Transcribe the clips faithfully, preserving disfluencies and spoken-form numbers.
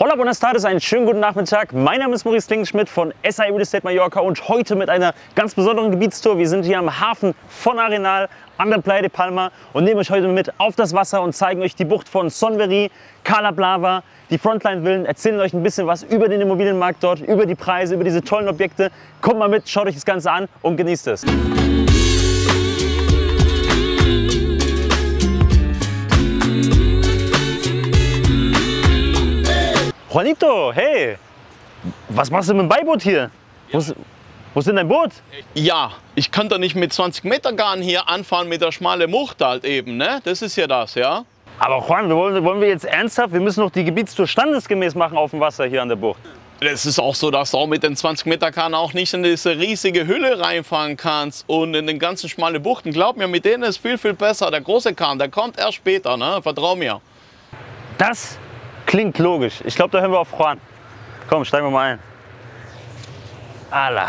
Hola, buenas tardes, einen schönen guten Nachmittag. Mein Name ist Maurice Klingenschmidt von S A E Real Estate Mallorca und heute mit einer ganz besonderen Gebietstour. Wir sind hier am Hafen von Arenal an der Playa de Palma und nehmen euch heute mit auf das Wasser und zeigen euch die Bucht von Son Verí, Calablava, die Frontline-Villen, erzählen euch ein bisschen was über den Immobilienmarkt dort, über die Preise, über diese tollen Objekte. Kommt mal mit, schaut euch das Ganze an und genießt es. Juanito, hey, was machst du mit dem Beiboot hier? Ja. Wo ist denn dein Boot? Ja, ich kann da nicht mit zwanzig Meter Garn hier anfahren mit der schmalen Mucht halt eben, ne? Das ist ja das, ja. Aber Juan, wollen, wollen wir jetzt ernsthaft, wir müssen noch die Gebietstour standesgemäß machen auf dem Wasser hier an der Bucht. Es ist auch so, dass du auch mit den zwanzig Meter Kahn auch nicht in diese riesige Hülle reinfahren kannst und in den ganzen schmalen Buchten. Glaub mir, mit denen ist viel, viel besser. Der große Kahn, der kommt erst später, ne? Vertrau mir. Das klingt logisch. Ich glaube, da hören wir auf Juan. Komm, steigen wir mal ein. Ala.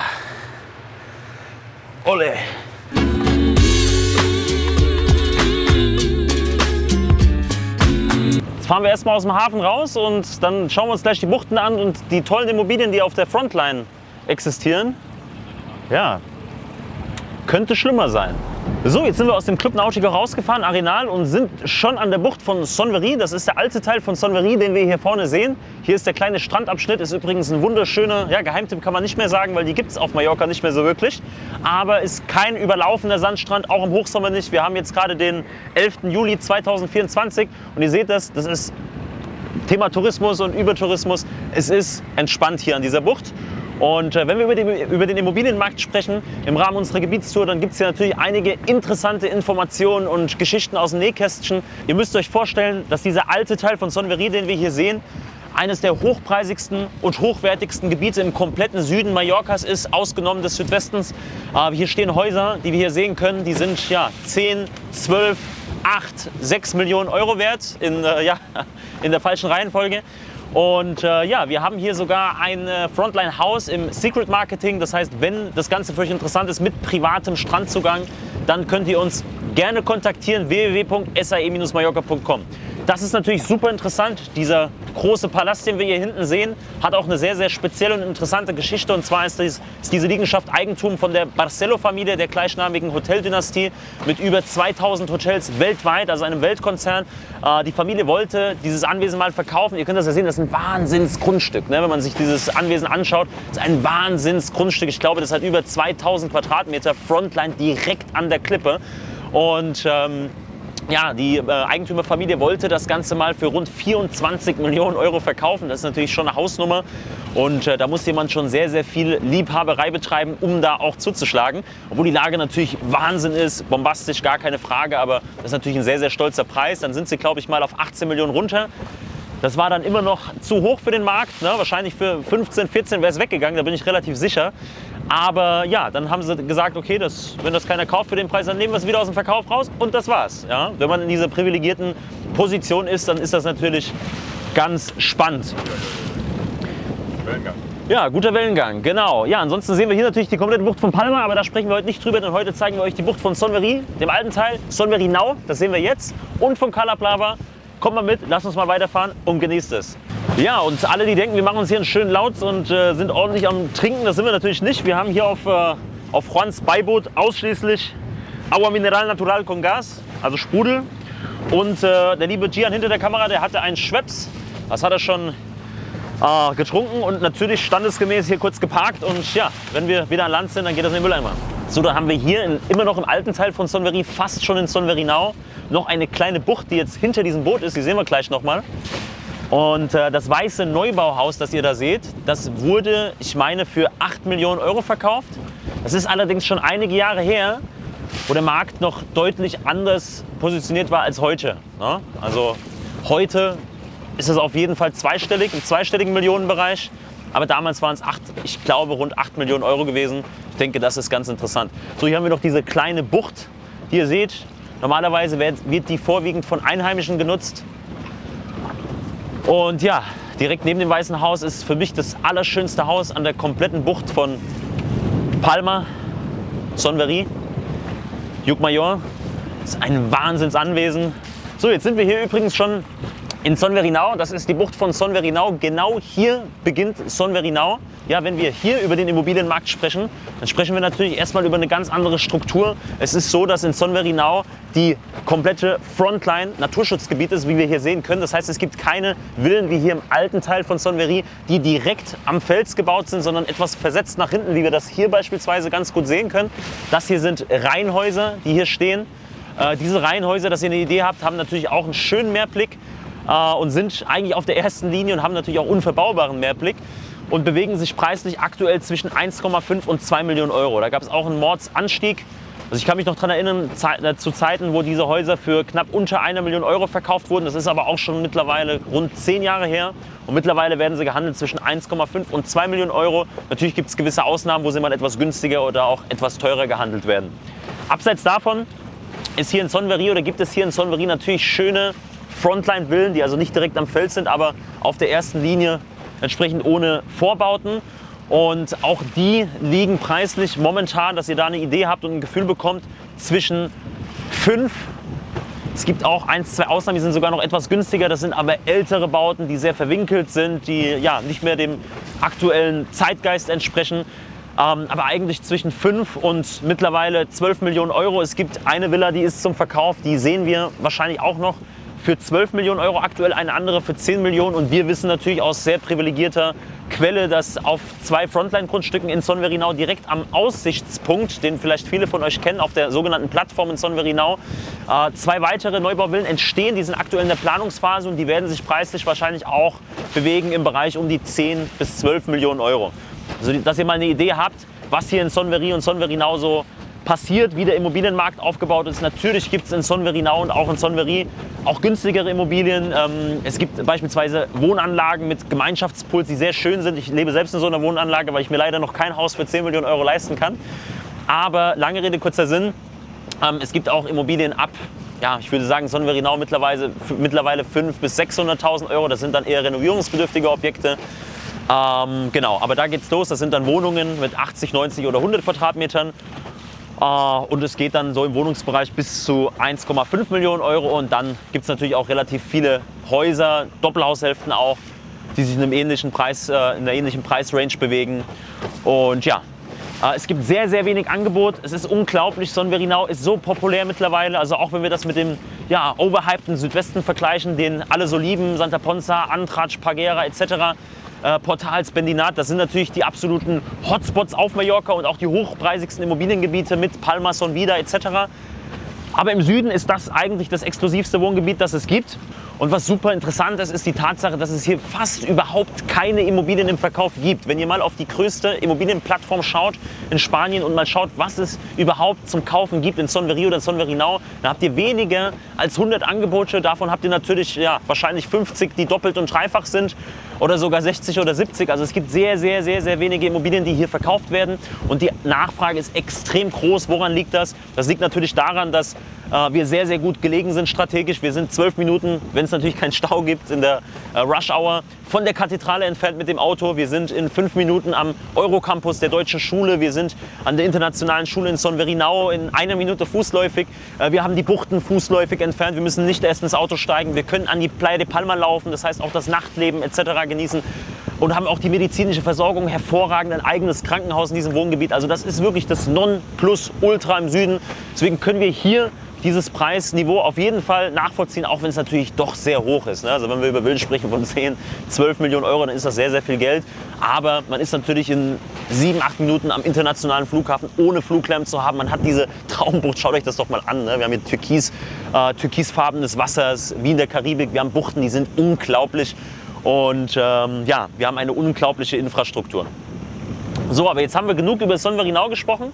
Ole. Jetzt fahren wir erstmal aus dem Hafen raus und dann schauen wir uns gleich die Buchten an und die tollen Immobilien, die auf der Frontline existieren. Ja, könnte schlimmer sein. So, jetzt sind wir aus dem Club Nautico rausgefahren, Arenal, und sind schon an der Bucht von Son Verí. Das ist der alte Teil von Son Verí, den wir hier vorne sehen. Hier ist der kleine Strandabschnitt, ist übrigens ein wunderschöner, ja, Geheimtipp kann man nicht mehr sagen, weil die gibt es auf Mallorca nicht mehr so wirklich. Aber ist kein überlaufender Sandstrand, auch im Hochsommer nicht. Wir haben jetzt gerade den elften Juli zweitausendvierundzwanzig und ihr seht das, das ist Thema Tourismus und Übertourismus. Es ist entspannt hier an dieser Bucht. Und äh, wenn wir über den, über den Immobilienmarkt sprechen, im Rahmen unserer Gebietstour, dann gibt es hier natürlich einige interessante Informationen und Geschichten aus dem Nähkästchen. Ihr müsst euch vorstellen, dass dieser alte Teil von Son Verí, den wir hier sehen, eines der hochpreisigsten und hochwertigsten Gebiete im kompletten Süden Mallorcas ist, ausgenommen des Südwestens. Äh, hier stehen Häuser, die wir hier sehen können, die sind ja zehn, zwölf, acht, sechs Millionen Euro wert, in, äh, ja, in der falschen Reihenfolge. Und äh, ja, wir haben hier sogar ein äh, Frontline-Haus im Secret Marketing. Das heißt, wenn das Ganze für euch interessant ist mit privatem Strandzugang, dann könnt ihr uns gerne kontaktieren, w w w punkt s a e Bindestrich mallorca punkt com. Das ist natürlich super interessant. Dieser große Palast, den wir hier hinten sehen, hat auch eine sehr, sehr spezielle und interessante Geschichte. Und zwar ist, dies, ist diese Liegenschaft Eigentum von der Barcelo-Familie, der gleichnamigen Hoteldynastie, mit über zweitausend Hotels weltweit, also einem Weltkonzern. Äh, die Familie wollte dieses Anwesen mal verkaufen. Ihr könnt das ja sehen, das ist ein Wahnsinnsgrundstück, ne? Wenn man sich dieses Anwesen anschaut. Das ist ein Wahnsinnsgrundstück. Ich glaube, das hat über zweitausend Quadratmeter Frontline direkt an der Klippe. Und ähm, ja, die äh, Eigentümerfamilie wollte das Ganze mal für rund vierundzwanzig Millionen Euro verkaufen. Das ist natürlich schon eine Hausnummer und äh, da muss jemand schon sehr, sehr viel Liebhaberei betreiben, um da auch zuzuschlagen. Obwohl die Lage natürlich Wahnsinn ist, bombastisch, gar keine Frage, aber das ist natürlich ein sehr, sehr stolzer Preis. Dann sind sie, glaube ich, mal auf achtzehn Millionen runter. Das war dann immer noch zu hoch für den Markt, ne? Wahrscheinlich für fünfzehn, vierzehn wäre es weggegangen, da bin ich relativ sicher. Aber ja, dann haben sie gesagt, okay, das, wenn das keiner kauft für den Preis, dann nehmen wir es wieder aus dem Verkauf raus und das war's. Ja? Wenn man in dieser privilegierten Position ist, dann ist das natürlich ganz spannend. Wellengang. Ja, guter Wellengang, genau. Ja, ansonsten sehen wir hier natürlich die komplette Bucht von Palma, aber da sprechen wir heute nicht drüber, denn heute zeigen wir euch die Bucht von Son Verí, dem alten Teil, Son Verí Nou, das sehen wir jetzt, und von Calablava. Kommt mal mit, lasst uns mal weiterfahren und genießt es. Ja, und alle, die denken, wir machen uns hier einen schönen Lauz und äh, sind ordentlich am Trinken, das sind wir natürlich nicht. Wir haben hier auf, äh, auf Juans Beiboot ausschließlich Agua Mineral Natural con Gas, also Sprudel. Und äh, der liebe Gian hinter der Kamera, der hatte einen Schweppes, das hat er schon äh, getrunken und natürlich standesgemäß hier kurz geparkt. Und ja, wenn wir wieder an Land sind, dann geht das in den Mülleimer. So, da haben wir hier in, immer noch im alten Teil von Son Verí, fast schon in Son Verí Nou, noch eine kleine Bucht, die jetzt hinter diesem Boot ist. Die sehen wir gleich nochmal. Und äh, das weiße Neubauhaus, das ihr da seht, das wurde, ich meine, für acht Millionen Euro verkauft. Das ist allerdings schon einige Jahre her, wo der Markt noch deutlich anders positioniert war als heute, ne? Also heute ist es auf jeden Fall zweistellig, im zweistelligen Millionenbereich. Aber damals waren es, acht, ich glaube, rund acht Millionen Euro gewesen. Ich denke, das ist ganz interessant. So, hier haben wir noch diese kleine Bucht, die ihr seht. Normalerweise wird, wird die vorwiegend von Einheimischen genutzt. Und ja, direkt neben dem Weißen Haus ist für mich das allerschönste Haus an der kompletten Bucht von Palma, Son Verí, Llucmajor. Das ist ein Wahnsinnsanwesen. So, jetzt sind wir hier übrigens schon in Son Verí Nou, das ist die Bucht von Son Verí Nou. Genau hier beginnt Son Verí Nou. Ja, wenn wir hier über den Immobilienmarkt sprechen, dann sprechen wir natürlich erstmal über eine ganz andere Struktur. Es ist so, dass in Son Verí Nou die komplette Frontline Naturschutzgebiet ist, wie wir hier sehen können. Das heißt, es gibt keine Villen wie hier im alten Teil von Son Verí, die direkt am Fels gebaut sind, sondern etwas versetzt nach hinten, wie wir das hier beispielsweise ganz gut sehen können. Das hier sind Reihenhäuser, die hier stehen. Äh, diese Reihenhäuser, dass ihr eine Idee habt, haben natürlich auch einen schönen Meerblick äh, und sind eigentlich auf der ersten Linie und haben natürlich auch unverbaubaren Meerblick und bewegen sich preislich aktuell zwischen eins Komma fünf und zwei Millionen Euro. Da gab es auch einen Mordsanstieg. Also ich kann mich noch daran erinnern, zu Zeiten, wo diese Häuser für knapp unter einer Million Euro verkauft wurden. Das ist aber auch schon mittlerweile rund zehn Jahre her. Und mittlerweile werden sie gehandelt zwischen eins Komma fünf und zwei Millionen Euro. Natürlich gibt es gewisse Ausnahmen, wo sie mal etwas günstiger oder auch etwas teurer gehandelt werden. Abseits davon ist hier in Son Verí oder gibt es hier in Son Verí natürlich schöne Frontline-Villen, die also nicht direkt am Fels sind, aber auf der ersten Linie entsprechend ohne Vorbauten. Und auch die liegen preislich momentan, dass ihr da eine Idee habt und ein Gefühl bekommt, zwischen fünf. Es gibt auch ein, zwei Ausnahmen, die sind sogar noch etwas günstiger. Das sind aber ältere Bauten, die sehr verwinkelt sind, die ja nicht mehr dem aktuellen Zeitgeist entsprechen. Ähm, aber eigentlich zwischen fünf und mittlerweile zwölf Millionen Euro. Es gibt eine Villa, die ist zum Verkauf, die sehen wir wahrscheinlich auch noch für zwölf Millionen Euro aktuell, eine andere für zehn Millionen. Und wir wissen natürlich aus sehr privilegierter Quelle, dass auf zwei Frontline-Grundstücken in Son Verí Nou direkt am Aussichtspunkt, den vielleicht viele von euch kennen, auf der sogenannten Plattform in Son Verí Nou, äh, zwei weitere Neubauvillen entstehen. Die sind aktuell in der Planungsphase und die werden sich preislich wahrscheinlich auch bewegen im Bereich um die zehn bis zwölf Millionen Euro. Also, dass ihr mal eine Idee habt, was hier in Son Verí und Son Verí Nou so passiert, wie der Immobilienmarkt aufgebaut ist. Natürlich gibt es in Son Verí Nou und auch in Son Verí auch günstigere Immobilien. Es gibt beispielsweise Wohnanlagen mit Gemeinschaftspools, die sehr schön sind. Ich lebe selbst in so einer Wohnanlage, weil ich mir leider noch kein Haus für zehn Millionen Euro leisten kann. Aber lange Rede, kurzer Sinn, es gibt auch Immobilien ab, ja, ich würde sagen, Son Verí Nou mittlerweile, mittlerweile fünfhunderttausend bis sechshunderttausend Euro. Das sind dann eher renovierungsbedürftige Objekte. Ähm, genau, aber da geht's los. Das sind dann Wohnungen mit achtzig, neunzig oder hundert Quadratmetern. Uh, und es geht dann so im Wohnungsbereich bis zu eins Komma fünf Millionen Euro. Und dann gibt es natürlich auch relativ viele Häuser, Doppelhaushälften auch, die sich in, einem ähnlichen Preis, äh, in einer ähnlichen Preisrange bewegen. Und ja, uh, es gibt sehr, sehr wenig Angebot. Es ist unglaublich, Son Verí Nou ist so populär mittlerweile. Also auch wenn wir das mit dem ja, overhypten Südwesten vergleichen, den alle so lieben, Santa Ponsa, Andratx, Parguera et cetera, Äh, Portals, Bendinat, das sind natürlich die absoluten Hotspots auf Mallorca und auch die hochpreisigsten Immobiliengebiete mit Palma, Son Vida et cetera. Aber im Süden ist das eigentlich das exklusivste Wohngebiet, das es gibt. Und was super interessant ist, ist die Tatsache, dass es hier fast überhaupt keine Immobilien im Verkauf gibt. Wenn ihr mal auf die größte Immobilienplattform schaut in Spanien und mal schaut, was es überhaupt zum Kaufen gibt in Son Verí oder Son Verí Nou, dann habt ihr weniger als hundert Angebote. Davon habt ihr natürlich ja, wahrscheinlich fünfzig, die doppelt und dreifach sind oder sogar sechzig oder siebzig. Also es gibt sehr, sehr, sehr, sehr wenige Immobilien, die hier verkauft werden. Und die Nachfrage ist extrem groß. Woran liegt das? Das liegt natürlich daran, dass wir sehr, sehr gut gelegen sind strategisch. Wir sind zwölf Minuten, wenn es natürlich keinen Stau gibt, in der Rush Hour von der Kathedrale entfernt mit dem Auto. Wir sind in fünf Minuten am Eurocampus der Deutschen Schule. Wir sind an der internationalen Schule in Son Verí Nou in einer Minute fußläufig. Wir haben die Buchten fußläufig entfernt. Wir müssen nicht erst ins Auto steigen. Wir können an die Playa de Palma laufen, das heißt auch das Nachtleben et cetera genießen. Und haben auch die medizinische Versorgung hervorragend, ein eigenes Krankenhaus in diesem Wohngebiet. Also das ist wirklich das Nonplusultra im Süden. Deswegen können wir hier dieses Preisniveau auf jeden Fall nachvollziehen, auch wenn es natürlich doch sehr hoch ist. Also wenn wir über Willen sprechen von zehn, zwölf Millionen Euro, dann ist das sehr, sehr viel Geld. Aber man ist natürlich in sieben, acht Minuten am internationalen Flughafen, ohne Fluglärm zu haben. Man hat diese Traumbucht, schaut euch das doch mal an. Ne? Wir haben hier türkis, äh, türkisfarbenes Wassers, wie in der Karibik. Wir haben Buchten, die sind unglaublich. Und ähm, ja, wir haben eine unglaubliche Infrastruktur. So, aber jetzt haben wir genug über Son Verí Nou gesprochen.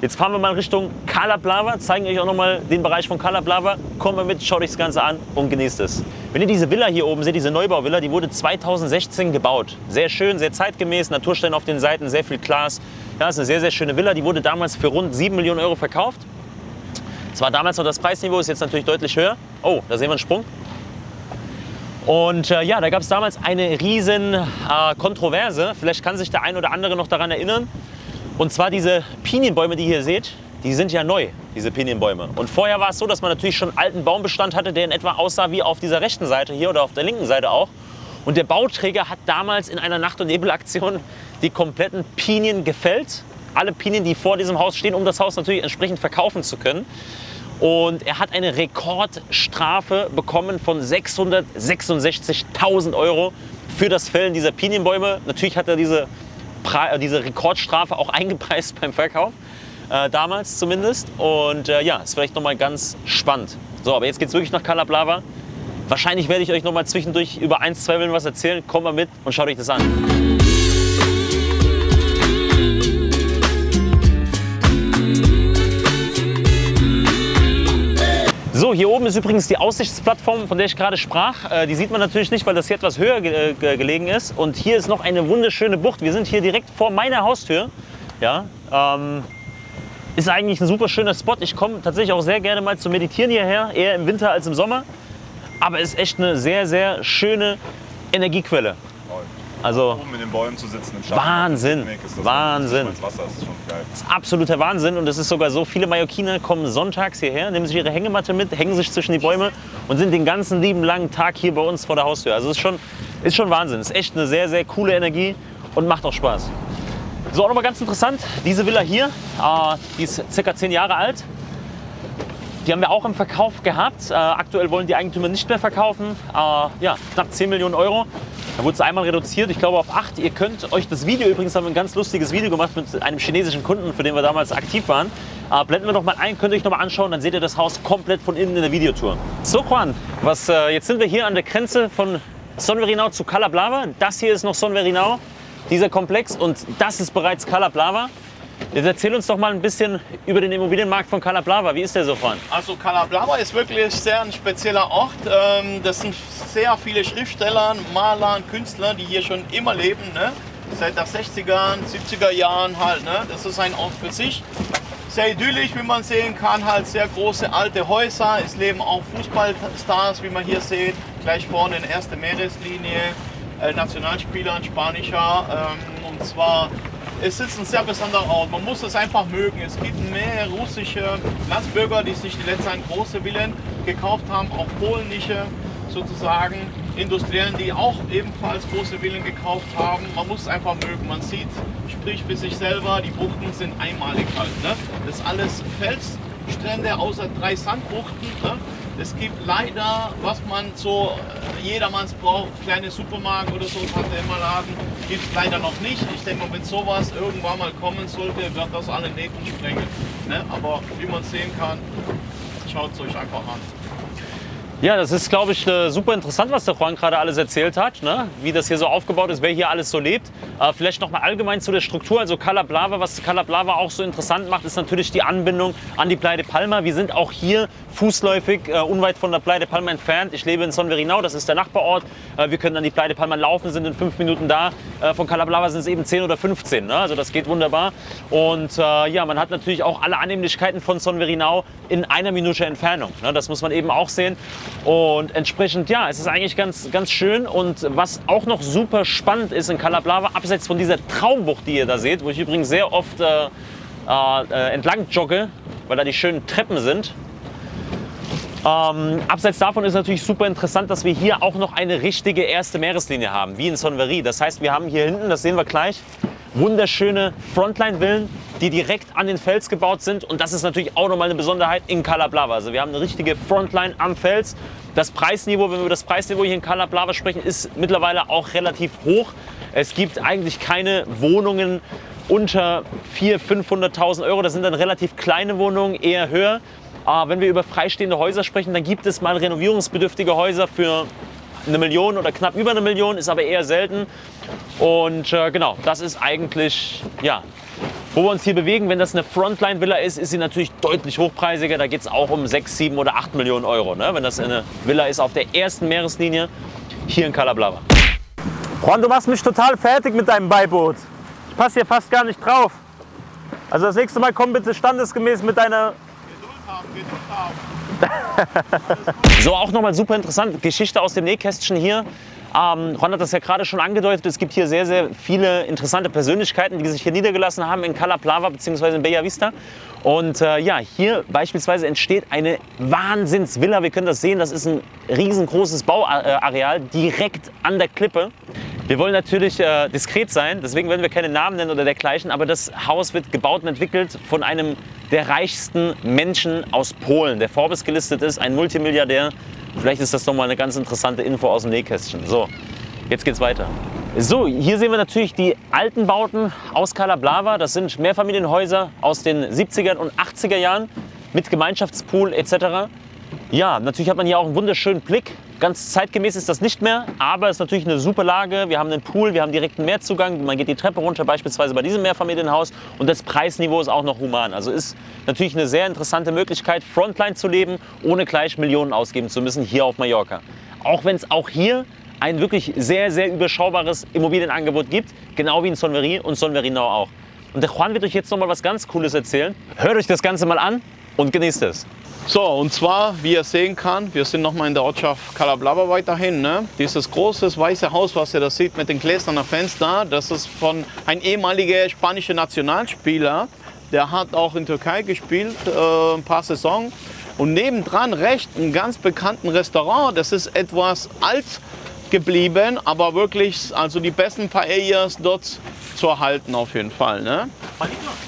Jetzt fahren wir mal Richtung Calablava, zeigen euch auch nochmal den Bereich von Calablava. Kommt mal mit, schaut euch das Ganze an und genießt es. Wenn ihr diese Villa hier oben seht, diese Neubauvilla, die wurde zweitausendsechzehn gebaut. Sehr schön, sehr zeitgemäß, Naturstein auf den Seiten, sehr viel Glas. Ja, das ist eine sehr, sehr schöne Villa, die wurde damals für rund sieben Millionen Euro verkauft. Das war damals noch das Preisniveau, ist jetzt natürlich deutlich höher. Oh, da sehen wir einen Sprung. Und äh, ja, da gab es damals eine riesen äh, Kontroverse. Vielleicht kann sich der ein oder andere noch daran erinnern. Und zwar diese Pinienbäume, die ihr hier seht, die sind ja neu. diese Pinienbäume. Und vorher war es so, dass man natürlich schon einen alten Baumbestand hatte, der in etwa aussah wie auf dieser rechten Seite hier oder auf der linken Seite auch. Und der Bauträger hat damals in einer Nacht- und Nebelaktion die kompletten Pinien gefällt. Alle Pinien, die vor diesem Haus stehen, um das Haus natürlich entsprechend verkaufen zu können. Und er hat eine Rekordstrafe bekommen von sechshundertsechsundsechzigtausend Euro für das Fällen dieser Pinienbäume. Natürlich hat er diese, diese Rekordstrafe auch eingepreist beim Verkauf, äh, damals zumindest. Und äh, ja, ist vielleicht nochmal ganz spannend. So, aber jetzt geht es wirklich nach Calablava. Wahrscheinlich werde ich euch nochmal zwischendurch über ein, zwei Minuten was erzählen. Kommt mal mit und schaut euch das an. So, hier oben ist übrigens die Aussichtsplattform, von der ich gerade sprach. Äh, die sieht man natürlich nicht, weil das hier etwas höher ge ge gelegen ist. Und hier ist noch eine wunderschöne Bucht. Wir sind hier direkt vor meiner Haustür. Ja, ähm, ist eigentlich ein super schöner Spot. Ich komme tatsächlich auch sehr gerne mal zu meditieren hierher, eher im Winter als im Sommer. Aber es ist echt eine sehr, sehr schöne Energiequelle. Also oben in den Bäumen zu sitzen im Schatten. Wahnsinn, ist Wahnsinn. Das Wasser ist schon geil. Das ist absoluter Wahnsinn und es ist sogar so, viele Mallorquiner kommen sonntags hierher, nehmen sich ihre Hängematte mit, hängen sich zwischen die Bäume und sind den ganzen lieben langen Tag hier bei uns vor der Haustür. Also es ist schon, ist schon Wahnsinn, es ist echt eine sehr, sehr coole Energie und macht auch Spaß. So, auch nochmal ganz interessant, diese Villa hier, die ist circa zehn Jahre alt. Die haben wir auch im Verkauf gehabt. Äh, aktuell wollen die Eigentümer nicht mehr verkaufen. Äh, ja, knapp zehn Millionen Euro. Da wurde es einmal reduziert, ich glaube auf acht. Ihr könnt euch das Video, übrigens haben wir ein ganz lustiges Video gemacht mit einem chinesischen Kunden, für den wir damals aktiv waren. Äh, blenden wir noch mal ein, könnt ihr euch noch mal anschauen, dann seht ihr das Haus komplett von innen in der Videotour. So Juan, was, äh, jetzt sind wir hier an der Grenze von Son Verí Nou zu Calablava. Das hier ist noch Son Verí Nou, dieser Komplex, und das ist bereits Calablava. Jetzt erzähl uns doch mal ein bisschen über den Immobilienmarkt von Calablava. Wie ist der so vorhanden? Also Calablava ist wirklich sehr ein spezieller Ort. Das sind sehr viele Schriftsteller, Maler, Künstler, die hier schon immer leben. Ne? Seit den sechziger, siebziger Jahren halt. Ne? Das ist ein Ort für sich. Sehr idyllisch, wie man sehen kann. Halt sehr große alte Häuser. Es leben auch Fußballstars, wie man hier sieht. Gleich vorne in erster Meereslinie. Nationalspieler, ein spanischer. Und zwar... Es ist ein sehr besonderer Ort, man muss es einfach mögen. Es gibt mehr russische Landsbürger, die sich die letzten große Villen gekauft haben, auch polnische sozusagen, Industriellen, die auch ebenfalls große Villen gekauft haben. Man muss es einfach mögen, man sieht, sprich für sich selber, die Buchten sind einmalig halt. Ne? Das ist alles Felsstrände, außer drei Sandbuchten. Ne? Es gibt leider, was man so jedermanns braucht, kleine Supermarkt oder so, Tante-Emma-Laden, gibt es leider noch nicht. Ich denke mal, wenn sowas irgendwann mal kommen sollte, wird das alle Nähten sprengen. Ne? Aber wie man sehen kann, schaut es euch einfach an. Ja, das ist, glaube ich, super interessant, was der Juan gerade alles erzählt hat, ne? Wie das hier so aufgebaut ist, wer hier alles so lebt. Äh, vielleicht noch mal allgemein zu der Struktur, also Calablava, was Calablava auch so interessant macht, ist natürlich die Anbindung an die Playa de Palma. Wir sind auch hier fußläufig äh, unweit von der Playa de Palma entfernt. Ich lebe in Son Verí Nou, das ist der Nachbarort. Äh, wir können an die Playa de Palma laufen, sind in fünf Minuten da. Äh, von Calablava sind es eben zehn oder fünfzehn, ne? Also das geht wunderbar. Und äh, ja, man hat natürlich auch alle Annehmlichkeiten von Son Verí Nou in einer Minute Entfernung, ne? Das muss man eben auch sehen. Und entsprechend, ja, es ist eigentlich ganz, ganz schön. Und was auch noch super spannend ist in Calablava, abseits von dieser Traumbucht, die ihr da seht, wo ich übrigens sehr oft äh, äh, entlang jogge, weil da die schönen Treppen sind. Ähm, abseits davon ist natürlich super interessant, dass wir hier auch noch eine richtige erste Meereslinie haben, wie in Son Verí. Das heißt, wir haben hier hinten, das sehen wir gleich, wunderschöne Frontline-Villen, die direkt an den Fels gebaut sind, und das ist natürlich auch nochmal eine Besonderheit in Calablava. Also wir haben eine richtige Frontline am Fels. Das Preisniveau, wenn wir über das Preisniveau hier in Calablava sprechen, ist mittlerweile auch relativ hoch. Es gibt eigentlich keine Wohnungen unter vierhunderttausend, fünfhunderttausend Euro. Das sind dann relativ kleine Wohnungen, eher höher. Aber wenn wir über freistehende Häuser sprechen, dann gibt es mal renovierungsbedürftige Häuser für eine Million oder knapp über eine Million, ist aber eher selten. Und äh, genau, das ist eigentlich, ja, wo wir uns hier bewegen. Wenn das eine Frontline-Villa ist, ist sie natürlich deutlich hochpreisiger. Da geht es auch um sechs, sieben oder acht Millionen Euro, ne? Wenn das eine Villa ist auf der ersten Meereslinie hier in Calablava. Juan, du machst mich total fertig mit deinem Beiboot. Ich passe hier fast gar nicht drauf. Also das nächste Mal komm bitte standesgemäß mit deiner... Geduld haben, Geduld haben. So, auch nochmal super interessant, Geschichte aus dem Nähkästchen hier. Ähm, Ron hat das ja gerade schon angedeutet, es gibt hier sehr, sehr viele interessante Persönlichkeiten, die sich hier niedergelassen haben in Calaplava bzw. in Bella Vista. Und äh, ja, hier beispielsweise entsteht eine Wahnsinnsvilla. Wir können das sehen, das ist ein riesengroßes Bauareal direkt an der Klippe. Wir wollen natürlich äh, diskret sein, deswegen werden wir keine Namen nennen oder dergleichen, aber das Haus wird gebaut und entwickelt von einem der reichsten Menschen aus Polen, der Forbes gelistet ist, ein Multimilliardär. Vielleicht ist das nochmal eine ganz interessante Info aus dem Nähkästchen. So, jetzt geht's weiter. So, hier sehen wir natürlich die alten Bauten aus Calaplava. Das sind Mehrfamilienhäuser aus den siebziger und achtziger Jahren mit Gemeinschaftspool et cetera. Ja, natürlich hat man hier auch einen wunderschönen Blick. Ganz zeitgemäß ist das nicht mehr, aber es ist natürlich eine super Lage. Wir haben einen Pool, wir haben direkten Meerzugang, man geht die Treppe runter, beispielsweise bei diesem Mehrfamilienhaus. Und das Preisniveau ist auch noch human. Also ist natürlich eine sehr interessante Möglichkeit, Frontline zu leben, ohne gleich Millionen ausgeben zu müssen, hier auf Mallorca. Auch wenn es auch hier ein wirklich sehr, sehr überschaubares Immobilienangebot gibt, genau wie in Son Verí und Son Verí Nou auch. Und der Juan wird euch jetzt noch mal was ganz Cooles erzählen. Hört euch das Ganze mal an und genießt es. So, und zwar, wie ihr sehen kann, wir sind nochmal in der Ortschaft Calaplava weiterhin. Ne? Dieses große weiße Haus, was ihr da seht mit den Gläsern am Fenster, das ist von einem ehemaligen spanischen Nationalspieler. Der hat auch in Türkei gespielt, äh, ein paar Saisons. Und nebendran rechts ein ganz bekannten Restaurant, das ist etwas alt geblieben, aber wirklich also die besten Paellas dort zu erhalten auf jeden Fall. Ne?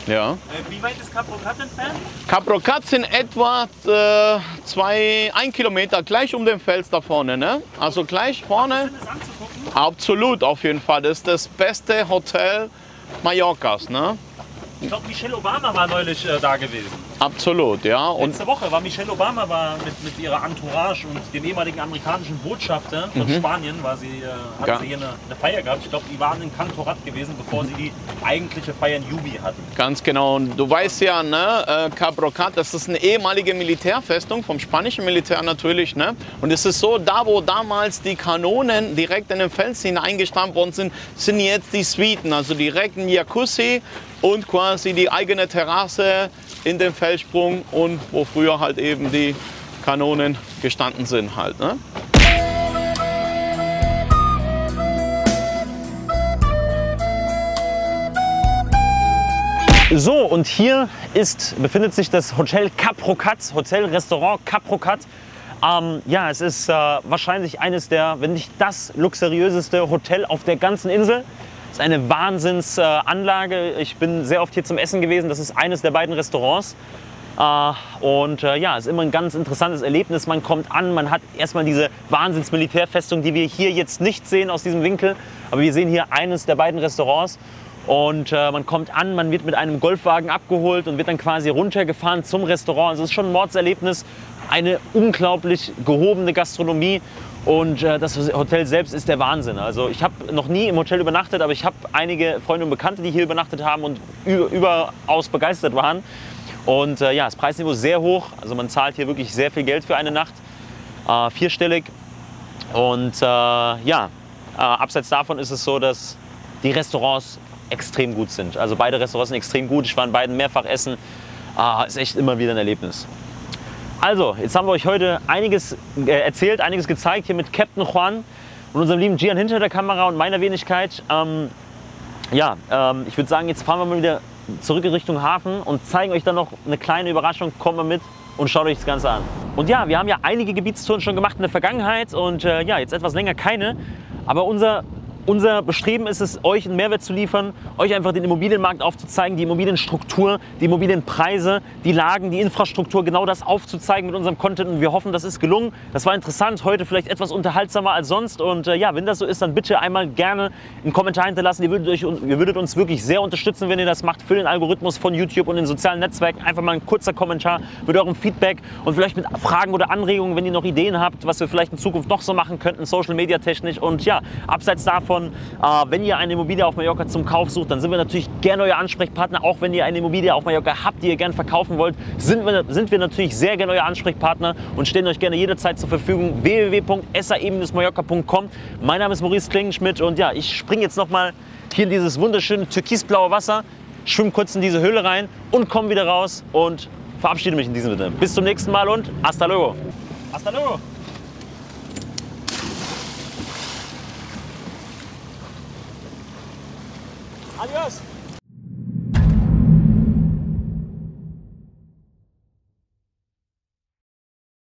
Ja. Wie weit ist Cap Rocat entfernt? Cap Rocat sind etwa äh, zwei, ein Kilometer gleich um den Fels da vorne. Ne? Also gleich vorne. Absolut, auf jeden Fall. Das ist das beste Hotel Mallorcas. Ne? Ich glaube, Michelle Obama war neulich äh, da gewesen. Absolut, ja. Und letzte Woche war Michelle Obama war mit, mit ihrer Entourage und dem ehemaligen amerikanischen Botschafter von mhm. Spanien, war sie, äh, hat ja. sie hier eine, eine Feier gehabt. Ich glaube, die waren in Cantorat gewesen, bevor sie die eigentliche Feier in Jubi hatten. Ganz genau. Und du weißt ja, ne, Cap Rocat, das ist eine ehemalige Militärfestung vom spanischen Militär natürlich. Ne? Und es ist so, da wo damals die Kanonen direkt in den Fels hineingestampft worden sind, sind jetzt die Suiten, also direkt ein Jacuzzi und quasi die eigene Terrasse in den Felssprung und wo früher halt eben die Kanonen gestanden sind halt. Ne? So, und hier ist, befindet sich das Hotel Cap Rocat, Hotel Restaurant Cap Rocat. Ähm, ja, es ist äh, wahrscheinlich eines der, wenn nicht das luxuriöseste Hotel auf der ganzen Insel. Das ist eine Wahnsinnsanlage. Ich bin sehr oft hier zum Essen gewesen. Das ist eines der beiden Restaurants. Und ja, es ist immer ein ganz interessantes Erlebnis. Man kommt an, man hat erstmal diese Wahnsinns-Militärfestung, die wir hier jetzt nicht sehen aus diesem Winkel. Aber wir sehen hier eines der beiden Restaurants. Und äh, man kommt an, man wird mit einem Golfwagen abgeholt und wird dann quasi runtergefahren zum Restaurant. Also es ist schon ein Mordserlebnis, eine unglaublich gehobene Gastronomie und äh, das Hotel selbst ist der Wahnsinn. Also ich habe noch nie im Hotel übernachtet, aber ich habe einige Freunde und Bekannte, die hier übernachtet haben und überaus begeistert waren. Und äh, ja, das Preisniveau ist sehr hoch, also man zahlt hier wirklich sehr viel Geld für eine Nacht, äh, vierstellig. Und äh, ja, äh, abseits davon ist es so, dass die Restaurants extrem gut sind. Also beide Restaurants sind extrem gut. Ich war in beiden mehrfach essen. Ah, ist echt immer wieder ein Erlebnis. Also, jetzt haben wir euch heute einiges äh, erzählt, einiges gezeigt hier mit Captain Juan und unserem lieben Gian hinter der Kamera und meiner Wenigkeit. Ähm, ja, ähm, ich würde sagen, jetzt fahren wir mal wieder zurück in Richtung Hafen und zeigen euch dann noch eine kleine Überraschung. Kommt mal mit und schaut euch das Ganze an. Und ja, wir haben ja einige Gebietstouren schon gemacht in der Vergangenheit und äh, ja, jetzt etwas länger keine. Aber unser Unser Bestreben ist es, euch einen Mehrwert zu liefern, euch einfach den Immobilienmarkt aufzuzeigen, die Immobilienstruktur, die Immobilienpreise, die Lagen, die Infrastruktur, genau das aufzuzeigen mit unserem Content. Und wir hoffen, das ist gelungen. Das war interessant, heute vielleicht etwas unterhaltsamer als sonst. Und äh, ja, wenn das so ist, dann bitte einmal gerne einen Kommentar hinterlassen. Ihr würdet, euch, ihr würdet uns wirklich sehr unterstützen, wenn ihr das macht, für den Algorithmus von YouTube und den sozialen Netzwerken. Einfach mal ein kurzer Kommentar mit eurem Feedback und vielleicht mit Fragen oder Anregungen, wenn ihr noch Ideen habt, was wir vielleicht in Zukunft noch so machen könnten, Social Media technisch. Und ja, abseits davon, Von, äh, wenn ihr eine Immobilie auf Mallorca zum Kauf sucht, dann sind wir natürlich gerne euer Ansprechpartner. Auch wenn ihr eine Immobilie auf Mallorca habt, die ihr gerne verkaufen wollt, sind wir, sind wir natürlich sehr gerne euer Ansprechpartner und stehen euch gerne jederzeit zur Verfügung. w w w punkt s a e minus mallorca punkt com. Mein Name ist Maurice Klingenschmidt und ja, ich springe jetzt nochmal hier in dieses wunderschöne türkisblaue Wasser, schwimme kurz in diese Höhle rein und komme wieder raus und verabschiede mich in diesem Sinne. Bis zum nächsten Mal und hasta luego. Hasta luego. Adios.